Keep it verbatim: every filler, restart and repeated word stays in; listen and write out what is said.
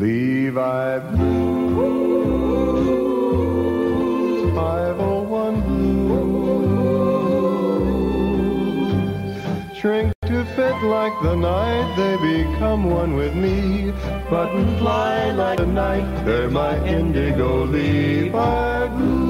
Levi Blues, five oh one Blues. Shrink to fit like the night, they become one with me. Buttonfly like the night, they're my indigo Levi Blues.